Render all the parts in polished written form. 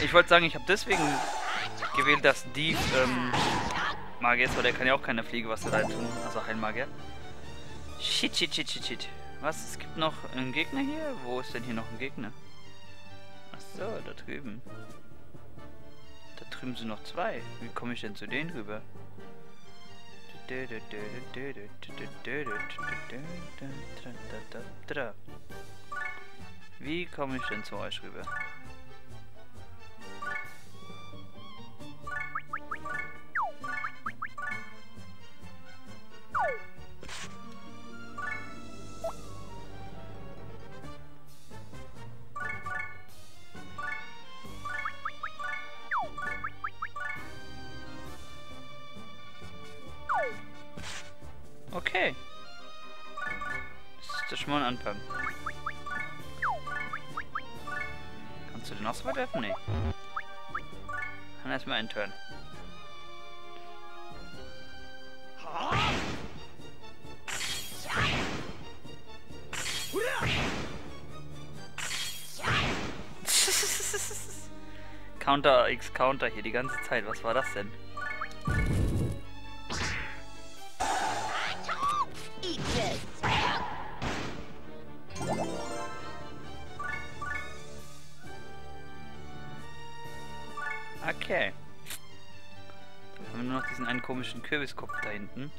Ich wollte sagen, ich habe deswegen gewählt, dass die Magier ist, weil der kann ja auch keine Fliege was da tun. Also Heilmagier. Shit, shit, shit, shit, shit. Was? Es gibt noch einen Gegner hier? Wo ist denn hier noch ein Gegner? Achso, da drüben. Da drüben sind noch zwei. Wie komme ich denn zu denen rüber? Wie komme ich denn zu euch rüber? Okay. Das ist der Schmarrn Anfang. Kannst du den auch so weit öffnen? Nee. Dann erstmal einen Turn. Counter X Counter hier die ganze Zeit. Was war das denn? Okay. Dann haben wir nur noch diesen einen komischen Kürbiskopf da hinten.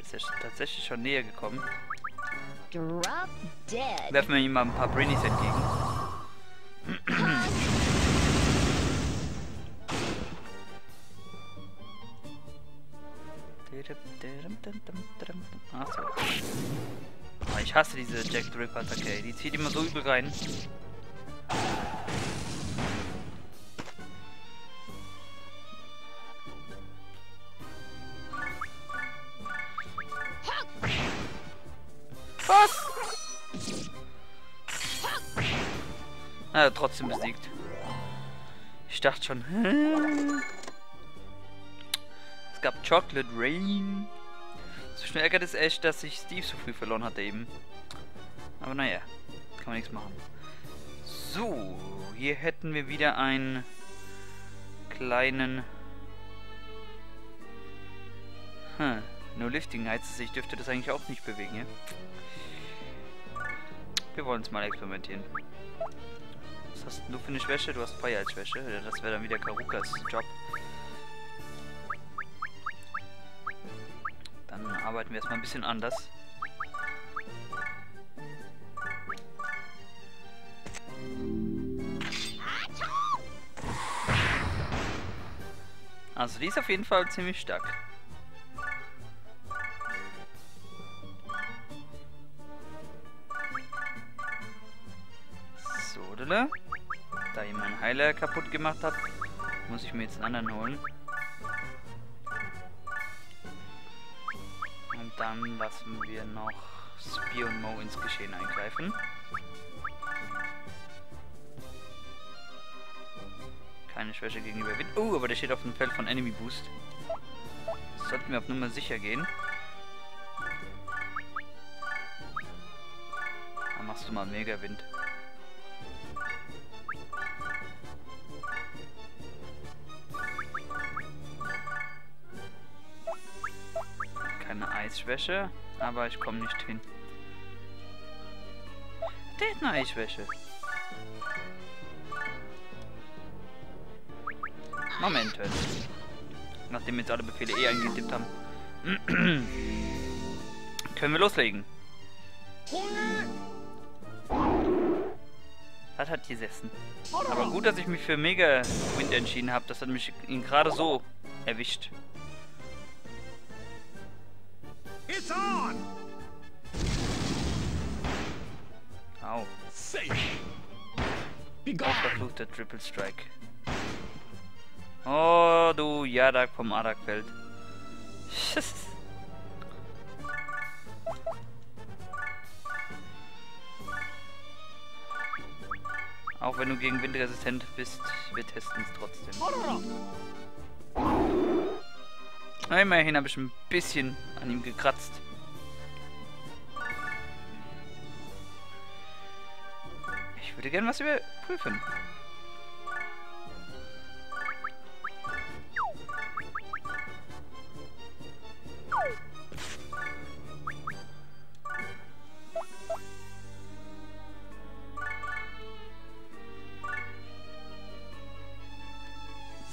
Ist ja tatsächlich schon näher gekommen. Werfen wir ihm mal ein paar Brinis entgegen. Achso. Oh, ich hasse diese Jack Dripper Attacke, die zieht immer so übel rein. Was? Na, trotzdem besiegt. Ich dachte schon. Es gab Chocolate Rain. Zwischen ärgert es echt, dass ich Steve so früh verloren hatte eben. Aber naja, kann man nichts machen. So, hier hätten wir wieder einen kleinen... No Lifting heißt es, ich dürfte das eigentlich auch nicht bewegen, ja? Wir wollen es mal experimentieren. Was hast du für eine Schwäche? Du hast Freiheitsschwäche. Das wäre dann wieder Karugas Job. Dann arbeiten wir erstmal ein bisschen anders. Also die ist auf jeden Fall ziemlich stark. So, oder? Da ich meinen Heiler kaputt gemacht habe, muss ich mir jetzt einen anderen holen. Dann lassen wir noch Spear und Mo ins Geschehen eingreifen. Keine Schwäche gegenüber Wind. Oh, aber der steht auf dem Feld von Enemy Boost. Das sollten wir auf Nummer sicher gehen. Dann machst du mal Mega Wind. Eisschwäche, aber ich komme nicht hin. Der hat eine Eisschwäche. Moment, halt. Nachdem wir jetzt alle Befehle eh eingetippt haben, können wir loslegen. Das hat gesessen. Aber gut, dass ich mich für Mega Wind entschieden habe. Das hat mich gerade so erwischt. It's on! Au. Safe! Begone! Verfluchter Triple Strike. Oh, du Jadak vom Adakfeld. Auch wenn du gegen Wind resistent bist, wir testen es trotzdem. Immerhin habe ich ein bisschen an ihm gekratzt. Ich Ich würde gerne was überprüfen.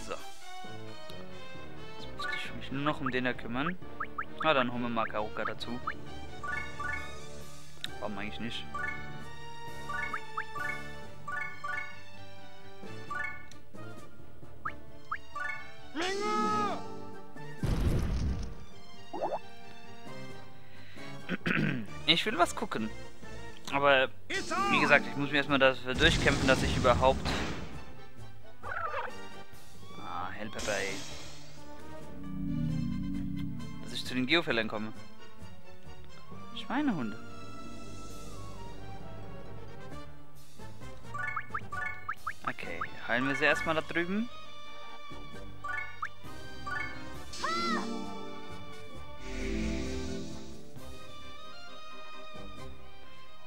So. Jetzt müsste ich mich nur noch um den da kümmern. Na, dann holen wir mal Karuga dazu. Warum eigentlich nicht? Ich will was gucken. Aber wie gesagt, ich muss mir erstmal dafür durchkämpfen, dass ich überhaupt. Ah, Hellpepper, ey. Dass ich zu den Geofällen komme. Schweinehunde. Okay, heilen wir sie erstmal da drüben.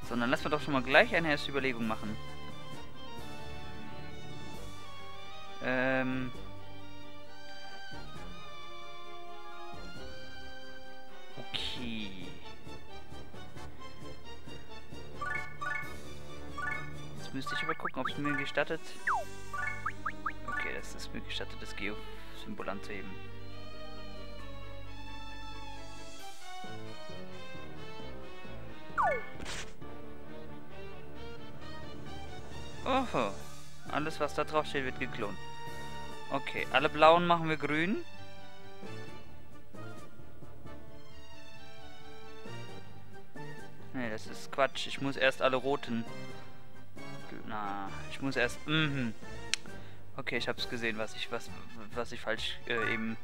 So, dann lassen wir doch schon mal gleich eine erste Überlegung machen. Okay. Jetzt müsste ich aber gucken, ob es mir gestattet. Okay, das ist mir gestattet, das Geo-Symbol anzuheben. Oho, alles was da drauf steht wird geklont. Okay, alle blauen machen wir grün. Ne, das ist Quatsch. Ich muss erst alle roten. Na, ich muss erst... Okay, ich hab's gesehen, was ich falsch eben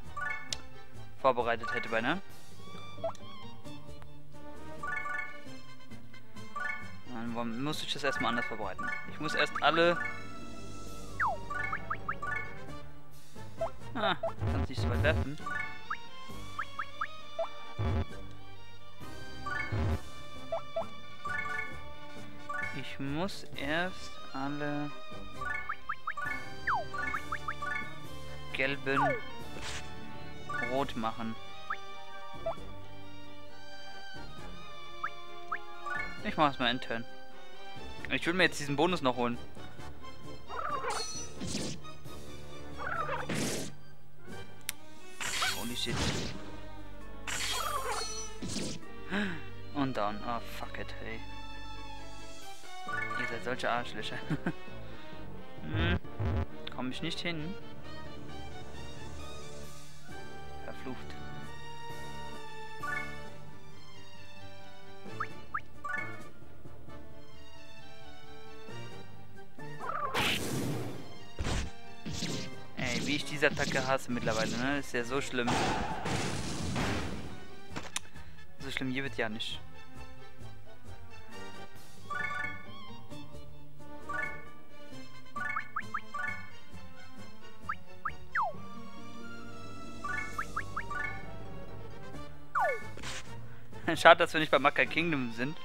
vorbereitet hätte beinahe. Dann muss ich das erstmal anders vorbereiten. Ich muss erst alle... Ah, kannst nicht so weit werfen. Ich muss erst alle... gelben... rot machen. Ich mache es mal intern. Ich will mir jetzt diesen Bonus noch holen. Holy shit. Und down. Oh fuck it, hey. Ihr seid solche Arschlöcher. Komm ich nicht hin. Verflucht. Diese Attacke hasse mittlerweile, ne? Ist ja so schlimm. So schlimm hier wird ja nicht. Schade, dass wir nicht bei Maka Kingdom sind.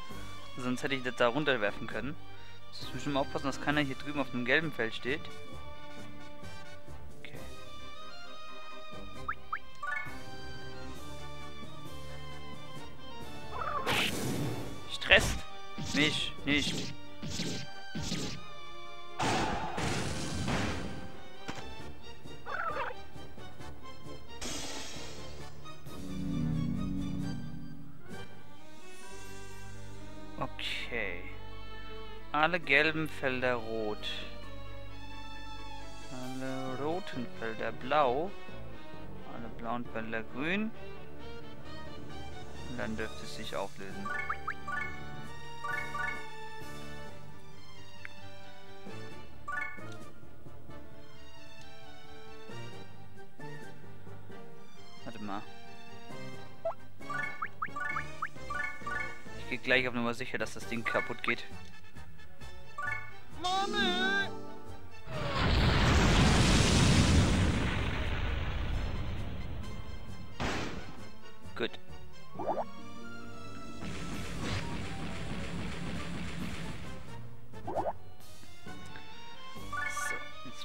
Sonst hätte ich das da runterwerfen können. Jetzt müssen wir mal aufpassen, dass keiner hier drüben auf dem gelben Feld steht. Rest nicht. Okay. Alle gelben Felder rot. Alle roten Felder blau. Alle blauen Felder grün. Und dann dürfte es sich auflösen. Ich gehe gleich auf Nummer sicher, dass das Ding kaputt geht. Mami! Gut.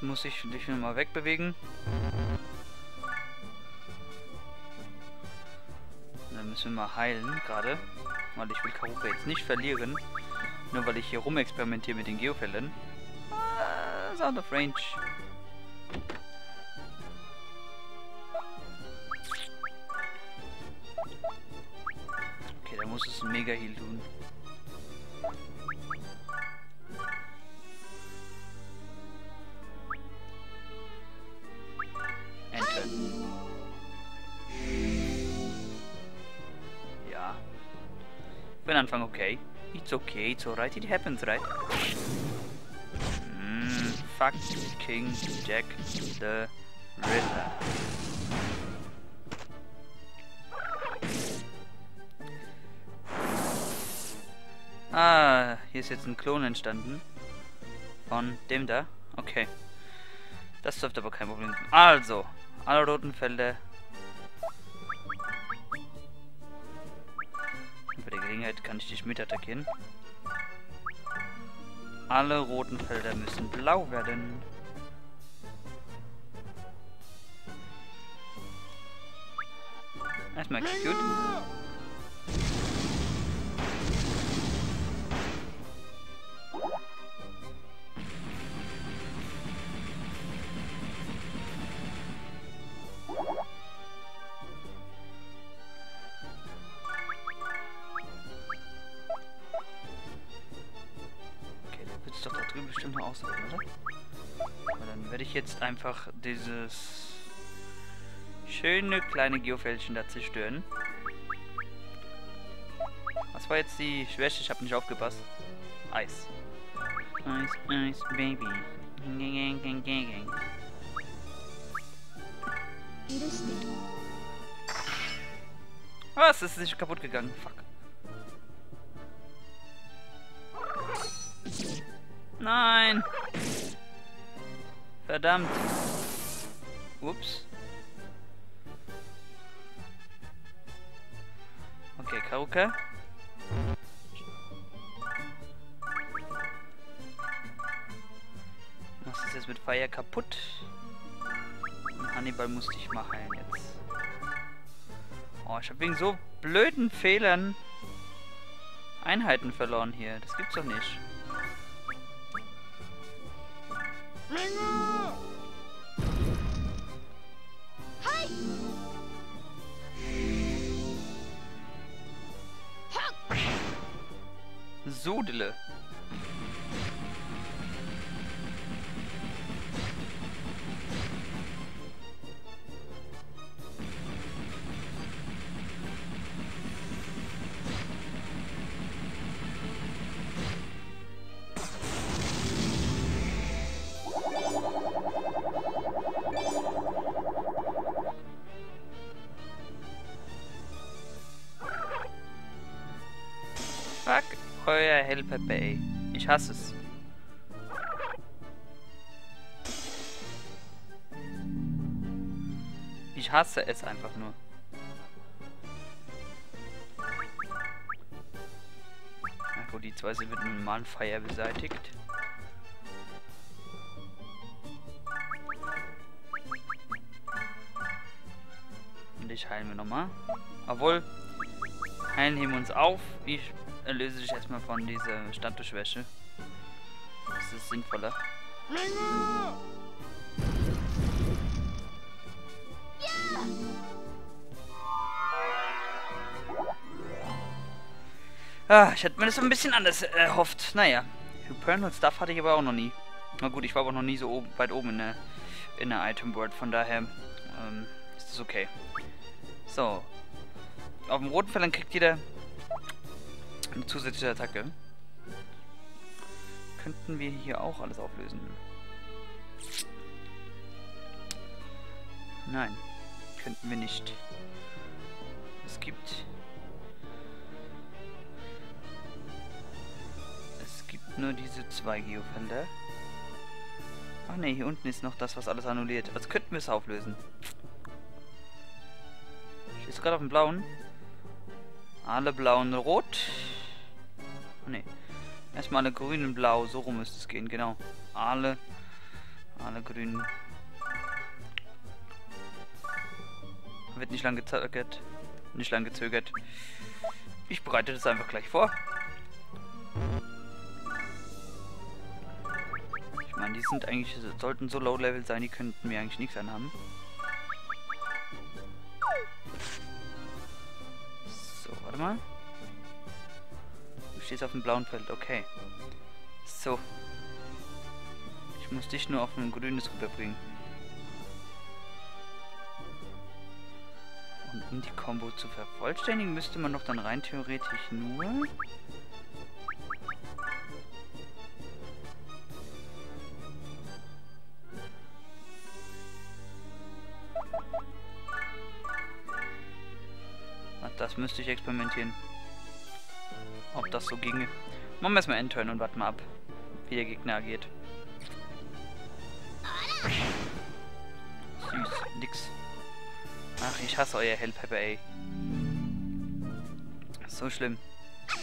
muss ich dich nochmal wegbewegen. Dann müssen wir mal heilen gerade. Weil ich will Karuga jetzt nicht verlieren. Nur weil ich hier rumexperimentiere mit den Geofällen. Sound of Range. Okay, da muss es ein Mega-Heal tun. Ja. Für den Anfang okay. It's okay, it's alright, it happens, right? Fuck King Jack the Riddler. Ah, hier ist jetzt ein Klon entstanden. Von dem da? Okay. Das dürfte aber kein Problem sein. Also, alle roten Felder. Bei der Gelegenheit kann ich dich mit attackieren. Alle roten Felder müssen blau werden. Erstmal execute. Jetzt einfach dieses schöne kleine Geofältchen da zerstören. Was war jetzt die Schwäche? Ich habe nicht aufgepasst. Eis. Eis, Eis, Baby. Gang, gang, gang, gang, gang. Was? Es ist nicht kaputt gegangen. Fuck. Nein! Verdammt! Ups. Okay, Kauka. Was ist jetzt mit Feier kaputt? Und Hannibal musste ich mal heilen jetzt. Oh, ich habe wegen so blöden Fehlern Einheiten verloren hier. Das gibt's doch nicht. Sudele. Fuck euer Hellpepper, ey. Ich hasse es. Ich hasse es einfach nur. Na gut, die zwei sind mit einem normalen Feuer beseitigt. Und ich heilen wir nochmal. Obwohl, heilen heben uns auf. Ich erlöse dich erstmal von dieser Standortschwäche. Das ist sinnvoller. Ah, ich hätte mir das ein bisschen anders erhofft. Naja, Hypernal Stuff hatte ich aber auch noch nie. Na gut, ich war aber noch nie so weit oben in der Item World, von daher ist das okay. So. Auf dem roten Feld kriegt jeder eine zusätzliche Attacke. Könnten wir hier auch alles auflösen? Nein, könnten wir nicht. Es gibt nur diese zwei Geofender. Ach ne, hier unten ist noch das, was alles annulliert. Also könnten wir es auflösen. Ich ist gerade auf dem blauen. Alle blauen rot. Ne. Erstmal alle grün und blau. So rum müsste es gehen, genau. Alle Alle grünen. Wird nicht lang gezögert. Ich bereite das einfach gleich vor. Ich meine, die sind eigentlich, sollten so low level sein, die könnten mir eigentlich nichts anhaben. So, warte mal. Du stehst auf dem blauen Feld, okay. So. Ich muss dich nur auf ein grünes rüberbringen. Und um die Combo zu vervollständigen, müsste man noch dann rein theoretisch nur... Ach, das müsste ich experimentieren. Ob das so ginge. Machen wir erstmal Endturn und warten mal ab, wie der Gegner agiert. Süß, nix. Ach, ich hasse euer Hellpepper, ey. So schlimm.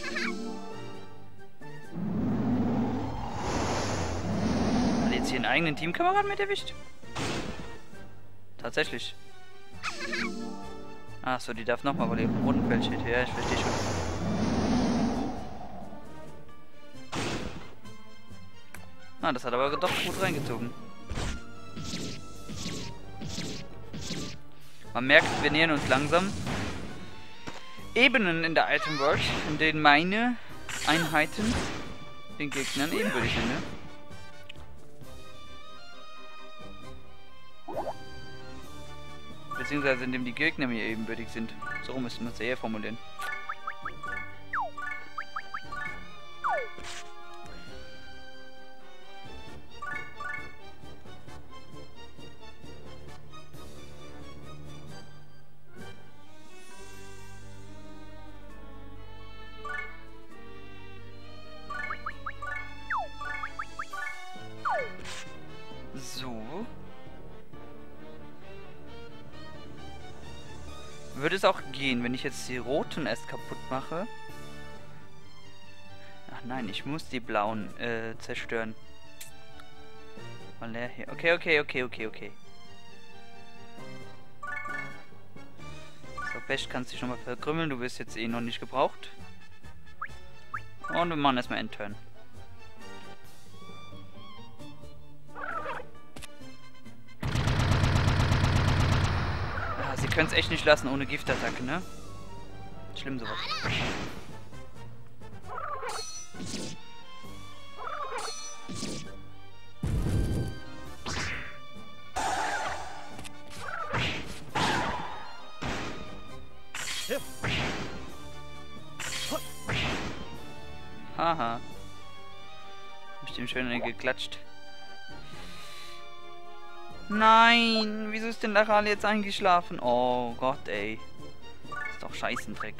Hat jetzt hier einen eigenen Teamkameraden mit erwischt? Tatsächlich. Ach so, die darf nochmal, weil die im roten Feld steht. Ja, ich verstehe schon. Ah, das hat aber doch gut reingezogen. Man merkt, wir nähern uns langsam Ebenen in der Item World, in denen meine Einheiten den Gegnern ebenbürtig sind. Beziehungsweise in dem die Gegner mir ebenbürtig sind. So müssen wir es eher formulieren. Würde es auch gehen, wenn ich jetzt die roten erst kaputt mache? Ach nein, ich muss die blauen zerstören. Mal leer hier. Okay. So, Best, kannst dich nochmal verkrümmeln. Du wirst jetzt eh noch nicht gebraucht. Und wir machen erstmal Endturn. Sie können es echt nicht lassen ohne Giftattacke, ne? Schlimm sowas. Haha. Hab ich dem schön geklatscht. Nein, wieso ist denn Lachal jetzt eingeschlafen? Oh Gott, ey. Ist doch Scheißendreck.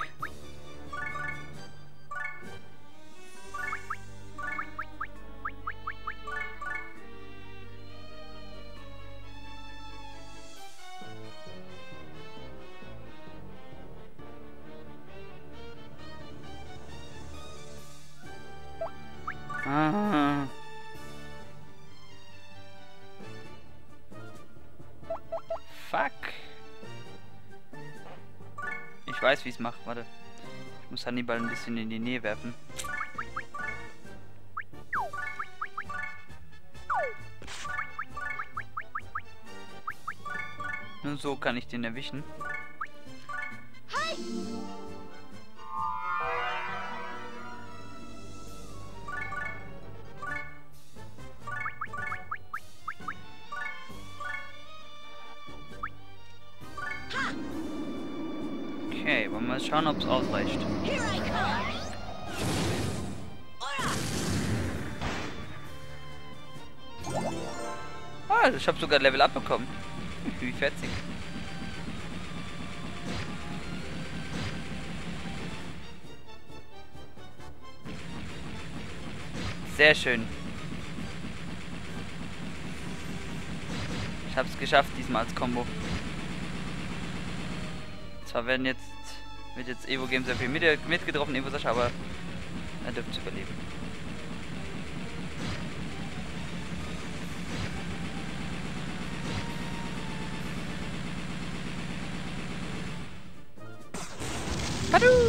Ich weiß, wie ich es mache. Warte. Ich muss Hannibal ein bisschen in die Nähe werfen. Nur so kann ich den erwischen. Okay, wollen wir mal schauen, ob es ausreicht. Ah, ich habe sogar Level Up bekommen. Wie fetzig. Sehr schön. Ich habe es geschafft diesmal als Combo. Zwar werden jetzt wird jetzt Evo Games sehr viel mitgetroffen, Evo Sascha, aber er dürfte überleben. Badoo!